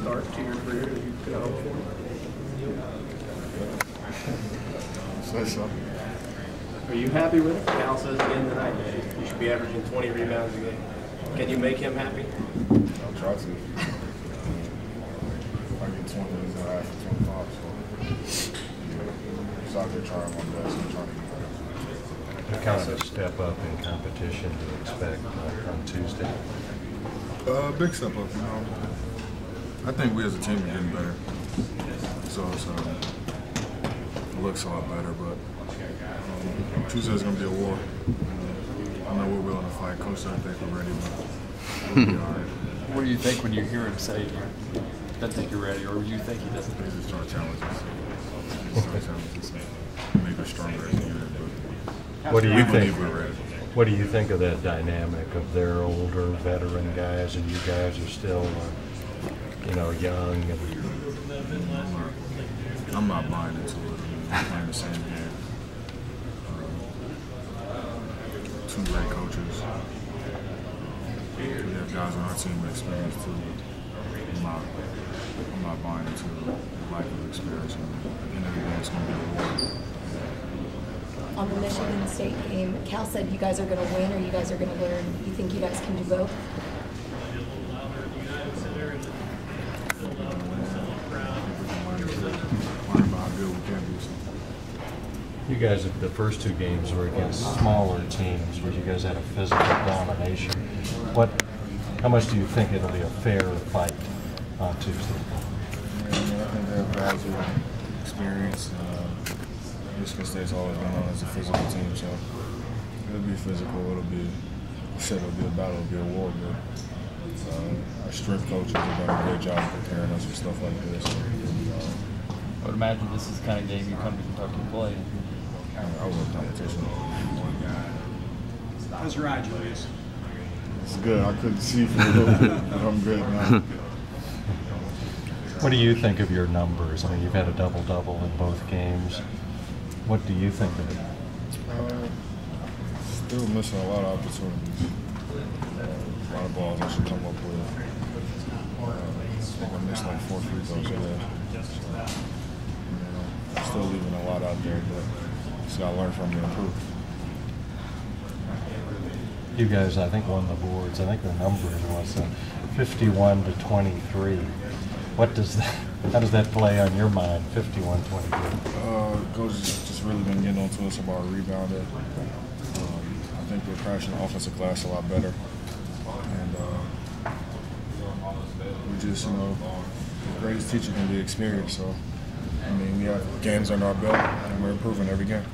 start to your career that you could hope for? Say so. Are you happy with it? Cal says again tonight you should be averaging 20 rebounds a game. Can you make him happy? I'll try to. I get 20 minutes and I ask for 25, so it's out there trying my best and trying to get better. What kind of a step up in competition do you expect on Tuesday? Big step up, you know. I think we as a team are getting better. So it looks a lot better, but Tuesday's going to be a war. I know we're willing to fight. Coach doesn't think we're ready, but we'll be all right. What do you think when you hear him say you don't think you're ready, or you think he doesn't? He's just trying to challenge us. He's trying to challenge us. Make us stronger as a unit. What do you think? What do you think of that dynamic of their older veteran guys and you guys are still, you know, young? And I'm not buying into it. I'm playing the same game. Two great coaches. We have guys on our team with experience too. I'm not buying into the lack of experience. At the end of the day, it's going to be a war. On the Michigan State game, Cal said you guys are going to win or you guys are going to learn. You think you guys can do both? You guys, the first two games were against smaller teams where you guys had a physical domination. How much do you think it'll be a fair fight on Tuesday? I think they have guys who have experience. Michigan State's always been on as a physical team, so it'll be physical. It'll be, I said it'll be a battle, it'll be a war, but our strength coaches have done a great job preparing us for stuff like this. I would imagine this is the kind of game you come to Kentucky and play. I love competition. How's your eye, Julius? It's good. I couldn't see for a little bit, but I'm good now. What do you think of your numbers? I mean, you've had a double-double in both games. What do you think of it? Still missing a lot of opportunities. A lot of balls I should come up with. I think I missed like 4 free throws today. I'm still leaving a lot out there, but so I learned from the improve. You guys, I think, won the boards. I think the numbers was 51 to 23. What does that? How does that play on your mind? 51-23. Coach has just really been getting on to us about rebounding. I think we're crashing the offensive glass a lot better, and we just, you know, the greatest teacher can be experienced. So I mean, we have games under our belt, and we're improving every game.